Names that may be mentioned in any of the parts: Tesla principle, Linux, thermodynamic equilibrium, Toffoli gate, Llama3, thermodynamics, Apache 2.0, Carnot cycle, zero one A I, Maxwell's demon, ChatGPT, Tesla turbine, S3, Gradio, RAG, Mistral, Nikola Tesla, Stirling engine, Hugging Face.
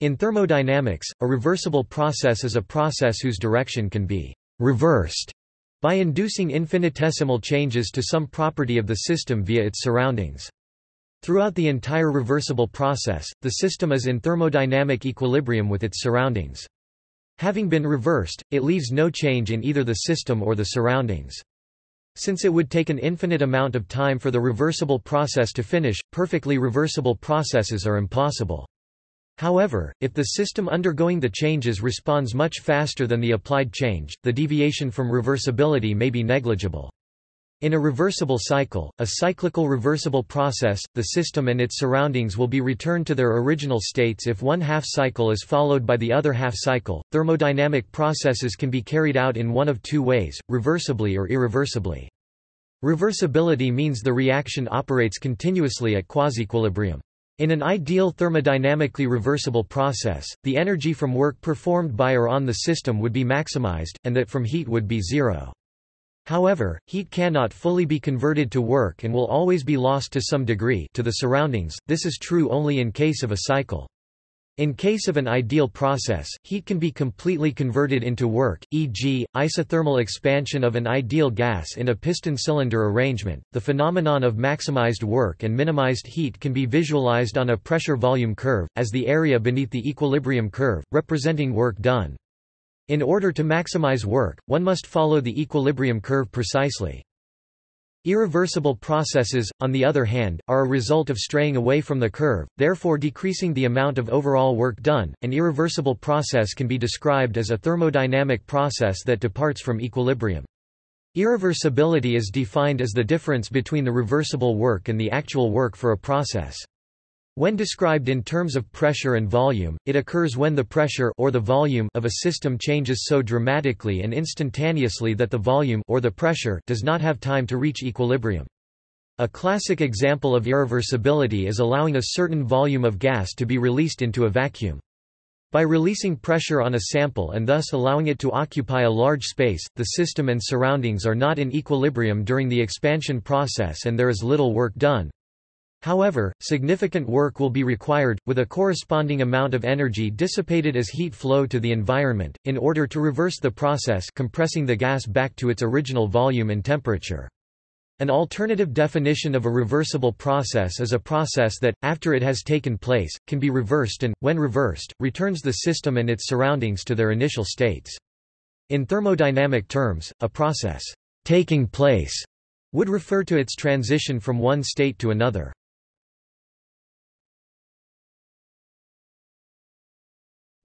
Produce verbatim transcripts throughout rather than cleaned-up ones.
In thermodynamics, a reversible process is a process whose direction can be reversed by inducing infinitesimal changes to some property of the system via its surroundings. Throughout the entire reversible process, the system is in thermodynamic equilibrium with its surroundings. Having been reversed, it leaves no change in either the system or the surroundings. Since it would take an infinite amount of time for the reversible process to finish, perfectly reversible processes are impossible. However, if the system undergoing the changes responds much faster than the applied change, the deviation from reversibility may be negligible. In a reversible cycle, a cyclical reversible process, the system and its surroundings will be returned to their original states if one half cycle is followed by the other half cycle. Thermodynamic processes can be carried out in one of two ways, reversibly or irreversibly. Reversibility means the reaction operates continuously at quasi-equilibrium. In an ideal thermodynamically reversible process, the energy from work performed by or on the system would be maximized, and that from heat would be zero. However, heat cannot fully be converted to work and will always be lost to some degree to the surroundings. This is true only in case of a cycle. In case of an ideal process, heat can be completely converted into work, for example, isothermal expansion of an ideal gas in a piston cylinder arrangement. The phenomenon of maximized work and minimized heat can be visualized on a pressure-volume curve, as the area beneath the equilibrium curve, representing work done. In order to maximize work, one must follow the equilibrium curve precisely. Irreversible processes, on the other hand, are a result of straying away from the curve, therefore decreasing the amount of overall work done. An irreversible process can be described as a thermodynamic process that departs from equilibrium. Irreversibility is defined as the difference between the reversible work and the actual work for a process. When described in terms of pressure and volume, it occurs when the pressure or the volume of a system changes so dramatically and instantaneously that the volume or the pressure does not have time to reach equilibrium. A classic example of irreversibility is allowing a certain volume of gas to be released into a vacuum. By releasing pressure on a sample and thus allowing it to occupy a large space, the system and surroundings are not in equilibrium during the expansion process and there is little work done. However, significant work will be required, with a corresponding amount of energy dissipated as heat flow to the environment, in order to reverse the process, compressing the gas back to its original volume and temperature. An alternative definition of a reversible process is a process that, after it has taken place, can be reversed and, when reversed, returns the system and its surroundings to their initial states. In thermodynamic terms, a process taking place would refer to its transition from one state to another.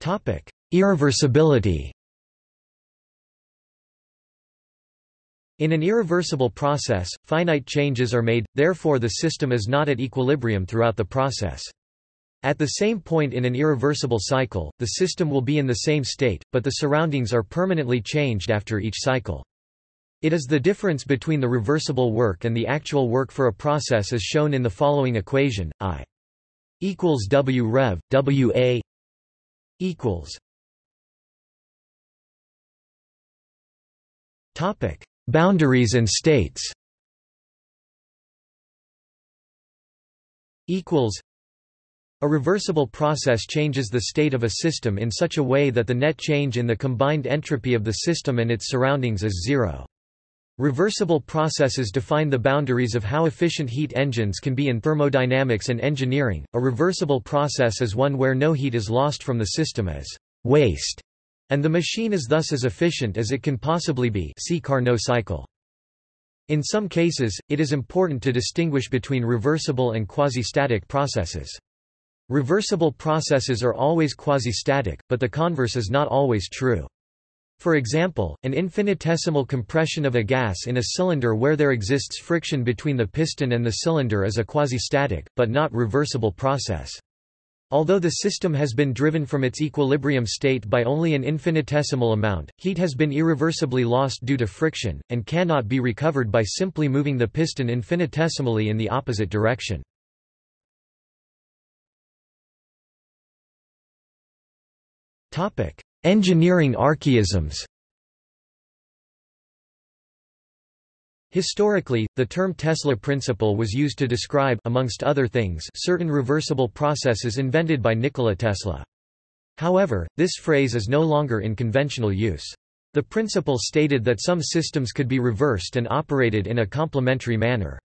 Topic: Irreversibility. In an irreversible process, finite changes are made, therefore the system is not at equilibrium throughout the process. At the same point in an irreversible cycle, the system will be in the same state, but the surroundings are permanently changed after each cycle. It is the difference between the reversible work and the actual work for a process as shown in the following equation: I equals W rev, W A equals. Topic: Boundaries and states. Equals. A reversible process changes the state of a system in such a way that the net change in the combined entropy of the system and its surroundings is zero. Reversible processes define the boundaries of how efficient heat engines can be in thermodynamics and engineering. A reversible process is one where no heat is lost from the system as waste, and the machine is thus as efficient as it can possibly be. See Carnot cycle. In some cases, it is important to distinguish between reversible and quasi-static processes. Reversible processes are always quasi-static, but the converse is not always true. For example, an infinitesimal compression of a gas in a cylinder where there exists friction between the piston and the cylinder is a quasi-static, but not reversible process. Although the system has been driven from its equilibrium state by only an infinitesimal amount, heat has been irreversibly lost due to friction, and cannot be recovered by simply moving the piston infinitesimally in the opposite direction. Engineering archaisms. Historically, the term Tesla principle was used to describe, amongst other things, certain reversible processes invented by Nikola Tesla. However, this phrase is no longer in conventional use. The principle stated that some systems could be reversed and operated in a complementary manner.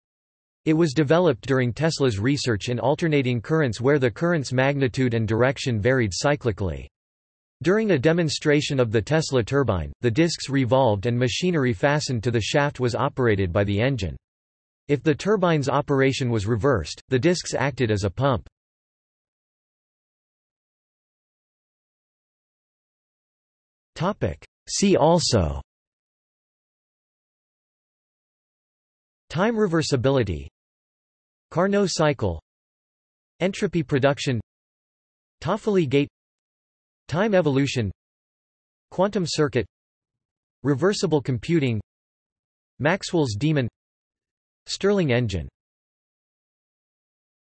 It was developed during Tesla's research in alternating currents where the current's magnitude and direction varied cyclically. During a demonstration of the Tesla turbine, the discs revolved and machinery fastened to the shaft was operated by the engine. If the turbine's operation was reversed, the discs acted as a pump. See also: time reversibility, Carnot cycle, entropy production, Toffoli gate, time evolution, quantum circuit, reversible computing, Maxwell's demon, Stirling engine.